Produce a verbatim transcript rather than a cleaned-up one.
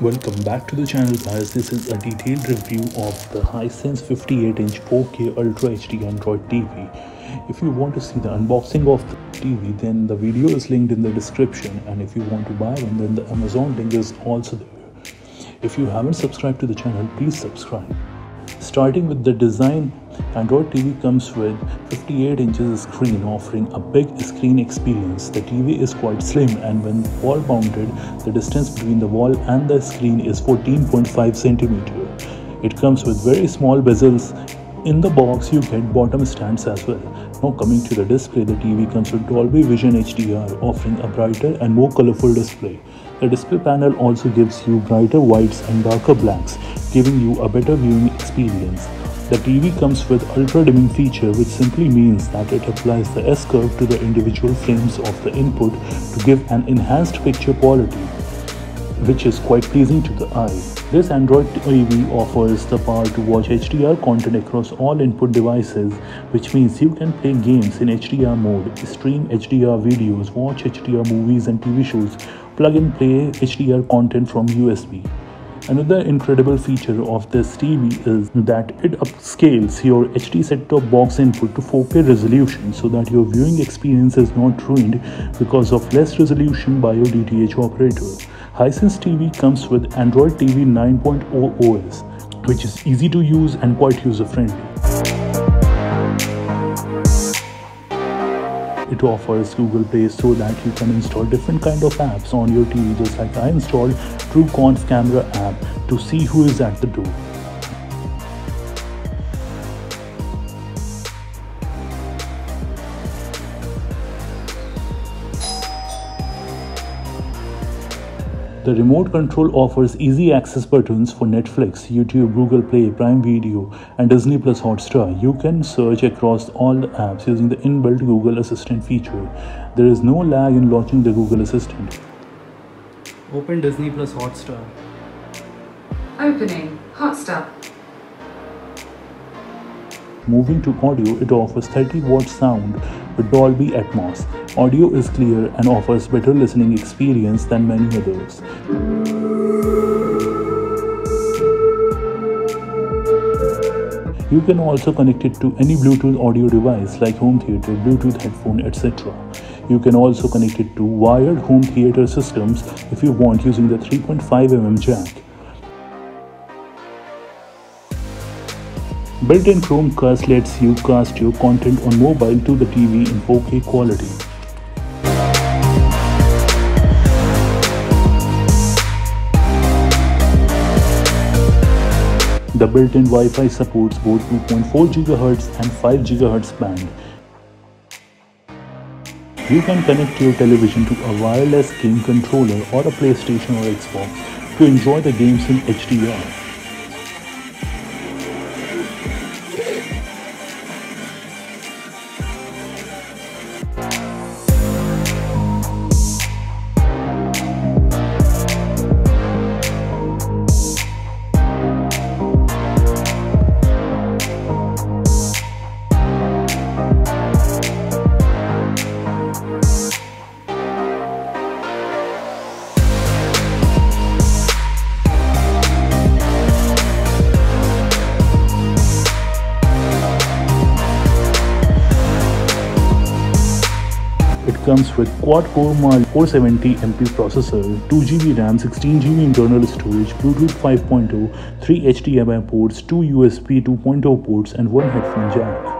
Welcome back to the channel, guys. This is a detailed review of the Hisense fifty-eight inch four K Ultra H D Android T V. If you want to see the unboxing of the T V, then the video is linked in the description, and if you want to buy one, then the Amazon link is also there. If you haven't subscribed to the channel, please subscribe. Starting with the design, Android T V comes with fifty-eight inches screen, offering a big screen experience. The T V is quite slim, and when wall mounted, the distance between the wall and the screen is fourteen point five centimeters. It comes with very small bezels. In the box, you get bottom stands as well. Now coming to the display, the T V comes with Dolby Vision H D R, offering a brighter and more colorful display. The display panel also gives you brighter whites and darker blacks, giving you a better viewing experience. The T V comes with ultra dimming feature, which simply means that it applies the S-curve to the individual frames of the input to give an enhanced picture quality, which is quite pleasing to the eye. This Android T V offers the power to watch H D R content across all input devices, which means you can play games in H D R mode, stream H D R videos, watch H D R movies and T V shows, plug and play H D R content from U S B. Another incredible feature of this T V is that it upscales your H D set-top box input to four K resolution, so that your viewing experience is not ruined because of less resolution by your D T H operator. Hisense T V comes with Android T V nine point oh O S, which is easy to use and quite user-friendly. It offers Google Play, so that you can install different kind of apps on your T V, just like I installed TrueConf camera app to see who is at the door. The remote control offers easy access buttons for Netflix, YouTube, Google Play, Prime Video and Disney Plus Hotstar. You can search across all the apps using the inbuilt Google Assistant feature. There is no lag in launching the Google Assistant. Open Disney Plus Hotstar. Opening Hotstar. Moving to audio, it offers thirty watt sound with Dolby Atmos. Audio is clear and offers better listening experience than many others. You can also connect it to any Bluetooth audio device like home theater, Bluetooth headphone, et cetera. You can also connect it to wired home theater systems if you want, using the three point five millimeter jack. Built-in Chromecast lets you cast your content on mobile to the T V in four K quality. The built-in Wi-Fi supports both two point four gigahertz and five gigahertz band. You can connect your television to a wireless game controller or a PlayStation or Xbox to enjoy the games in H D R. It comes with quad-core Mali four seventy M P processor, two gigabyte RAM, sixteen gigabyte internal storage, Bluetooth five point oh, three H D M I ports, two U S B two point oh ports and one headphone jack.